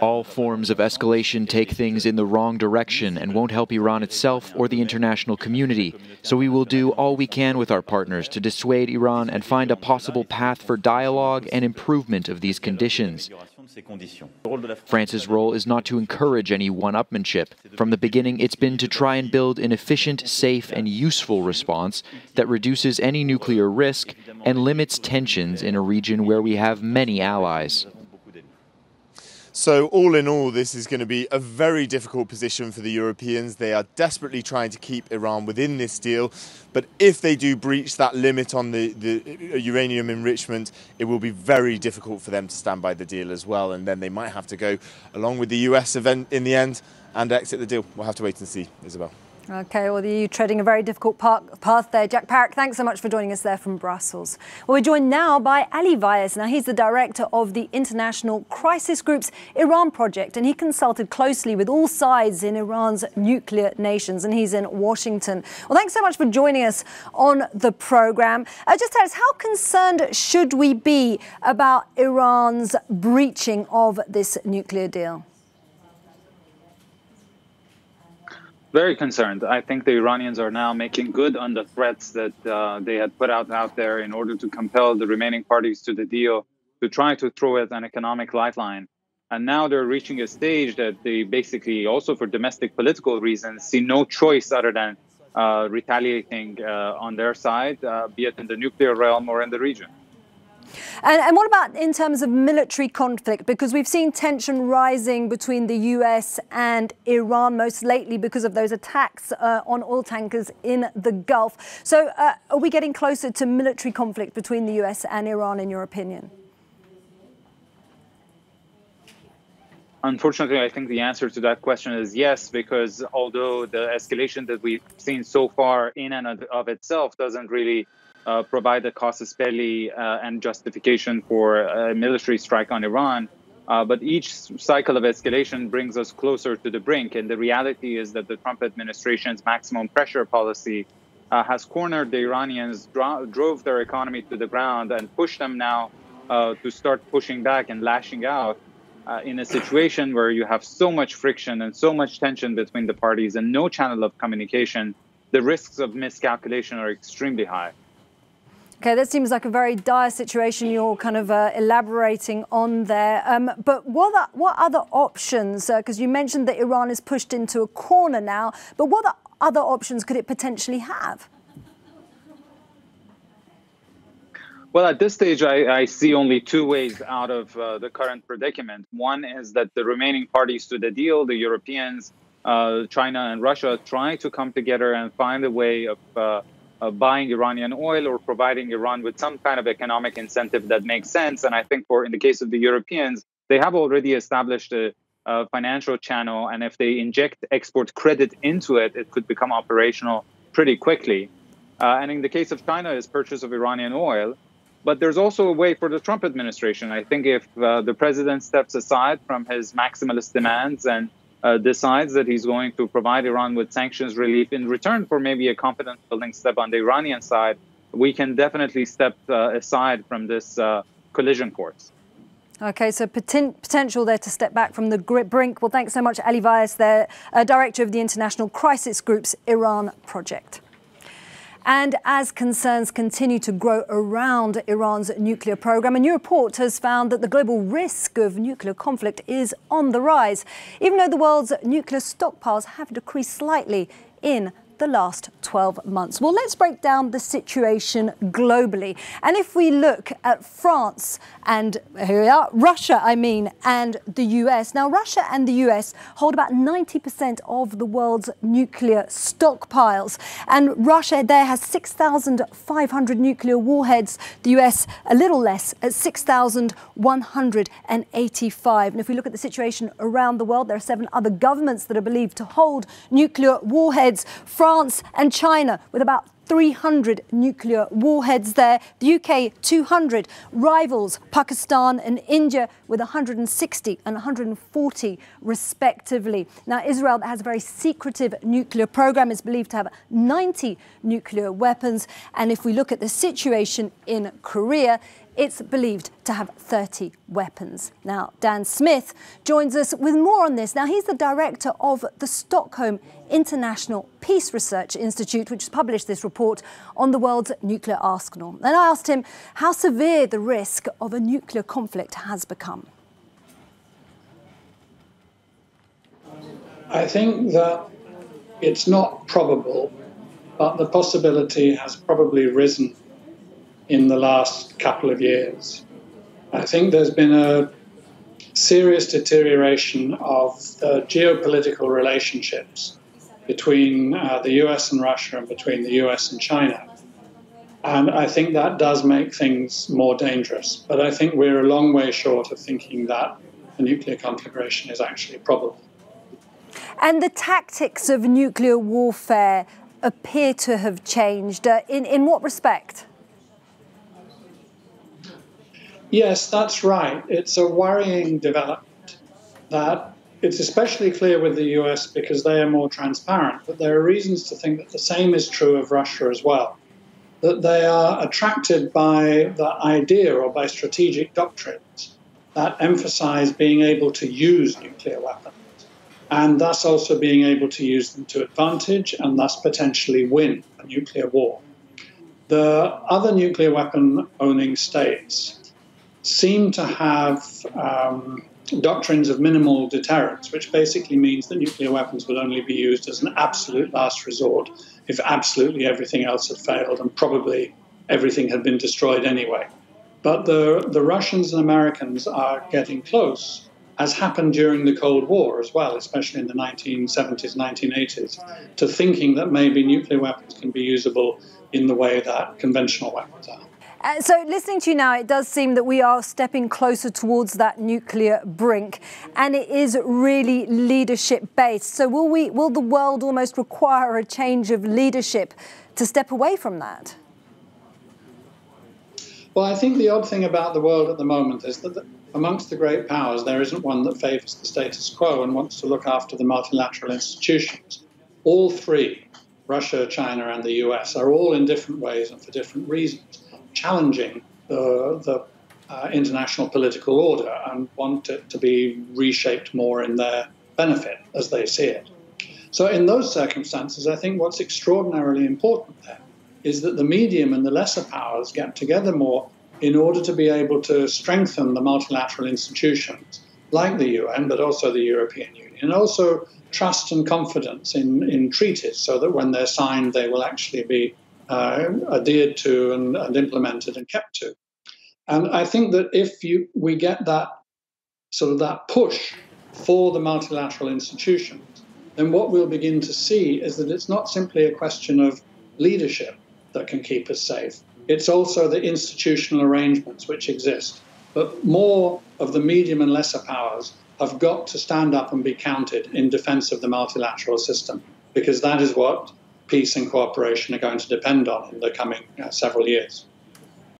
All forms of escalation take things in the wrong direction and won't help Iran itself or the international community, so we will do all we can with our partners to dissuade Iran and find a possible path for dialogue and improvement of these conditions. France's role is not to encourage any one-upmanship. From the beginning, it's been to try and build an efficient, safe, and useful response that reduces any nuclear risk and limits tensions in a region where we have many allies. So all in all, this is going to be a very difficult position for the Europeans. They are desperately trying to keep Iran within this deal. But if they do breach that limit on the uranium enrichment, it will be very difficult for them to stand by the deal as well. And then they might have to go along with the US event in the end and exit the deal. We'll have to wait and see, Isabel. OK, well, the EU treading a very difficult path there. Jack Parak, thanks so much for joining us there from Brussels. Well, we're joined now by Ali Vaez. Now, he's the director of the International Crisis Group's Iran Project, and he consulted closely with all sides in Iran's nuclear nations, and he's in Washington. Well, thanks so much for joining us on the programme. Just tell us, how concerned should we be about Iran's breaching of this nuclear deal? Very concerned. I think the Iranians are now making good on the threats that they had put out there in order to compel the remaining parties to the deal to try to throw it an economic lifeline. And now they're reaching a stage that they basically, also for domestic political reasons, see no choice other than retaliating on their side, be it in the nuclear realm or in the region. And what about in terms of military conflict? Because we've seen tension rising between the US and Iran most lately because of those attacks on oil tankers in the Gulf. So are we getting closer to military conflict between the US and Iran, in your opinion? Unfortunately, I think the answer to that question is yes, because although the escalation that we've seen so far in and of itself doesn't really provide a casus belli and justification for a military strike on Iran. But each cycle of escalation brings us closer to the brink. And the reality is that the Trump administration's maximum pressure policy has cornered the Iranians, drove their economy to the ground, and pushed them now to start pushing back and lashing out in a situation where you have so much friction and so much tension between the parties and no channel of communication. The risks of miscalculation are extremely high. Okay, that seems like a very dire situation you're kind of elaborating on there. But what other options, because you mentioned that Iran is pushed into a corner now, but what other options could it potentially have? Well, at this stage, I see only two ways out of the current predicament. One is that the remaining parties to the deal, the Europeans, China and Russia, try to come together and find a way of buying Iranian oil or providing Iran with some kind of economic incentive that makes sense. And I think in the case of the Europeans, they have already established a financial channel. And if they inject export credit into it, it could become operational pretty quickly. And in the case of China, it's purchase of Iranian oil. But there's also a way for the Trump administration. I think if the president steps aside from his maximalist demands and decides that he's going to provide Iran with sanctions relief in return for maybe a confidence-building step on the Iranian side, we can definitely step aside from this collision course. OK, so potential there to step back from the brink. Well, thanks so much, Ali Vaez there, director of the International Crisis Group's Iran Project. And as concerns continue to grow around Iran's nuclear program, a new report has found that the global risk of nuclear conflict is on the rise, even though the world's nuclear stockpiles have decreased slightly in the last 12 months. Well, let's break down the situation globally. And if we look at France and Russia, and the US. Now, Russia and the US hold about 90% of the world's nuclear stockpiles. And Russia there has 6,500 nuclear warheads, the US a little less at 6,185. And if we look at the situation around the world, there are 7 other governments that are believed to hold nuclear warheads. France and China with about 300 nuclear warheads there. The UK, 200. Rivals, Pakistan and India, with 160 and 140 respectively. Now, Israel, that has a very secretive nuclear program, is believed to have 90 nuclear weapons. And if we look at the situation in Korea, it's believed to have 30 weapons. Now, Dan Smith joins us with more on this. Now, he's the director of the Stockholm International Peace Research Institute, which has published this report on the world's nuclear arsenal. And I asked him how severe the risk of a nuclear conflict has become. I think that it's not probable, but the possibility has probably risen in the last couple of years. I think there's been a serious deterioration of the geopolitical relationships between the US and Russia and between the US and China. And I think that does make things more dangerous. But I think we're a long way short of thinking that a nuclear conflagration is actually probable. And the tactics of nuclear warfare appear to have changed. In what respect? Yes, that's right. It's a worrying development that it's especially clear with the US because they are more transparent, but there are reasons to think that the same is true of Russia as well, that they are attracted by the idea or by strategic doctrines that emphasize being able to use nuclear weapons and thus also being able to use them to advantage and thus potentially win a nuclear war. The other nuclear weapon-owning states seem to have doctrines of minimal deterrence, which basically means that nuclear weapons would only be used as an absolute last resort if absolutely everything else had failed and probably everything had been destroyed anyway. But the Russians and Americans are getting close, as happened during the Cold War as well, especially in the 1970s, 1980s, to thinking that maybe nuclear weapons can be usable in the way that conventional weapons are. So listening to you now, it does seem that we are stepping closer towards that nuclear brink, and it is really leadership-based. So will the world almost require a change of leadership to step away from that? Well, I think the odd thing about the world at the moment is that amongst the great powers, there isn't one that favours the status quo and wants to look after the multilateral institutions. All three, Russia, China and the US, are all in different ways and for different reasons challenging the international political order and want it to be reshaped more in their benefit as they see it. So in those circumstances, I think what's extraordinarily important there is that the medium and the lesser powers get together more in order to be able to strengthen the multilateral institutions like the UN, but also the European Union, and also trust and confidence in treaties so that when they're signed, they will actually be adhered to and implemented and kept to. And I think that if we get that sort of that push for the multilateral institutions, then what we'll begin to see is that it's not simply a question of leadership that can keep us safe. It's also the institutional arrangements which exist. But more of the medium and lesser powers have got to stand up and be counted in defense of the multilateral system, because that is what peace and cooperation are going to depend on in the coming several years.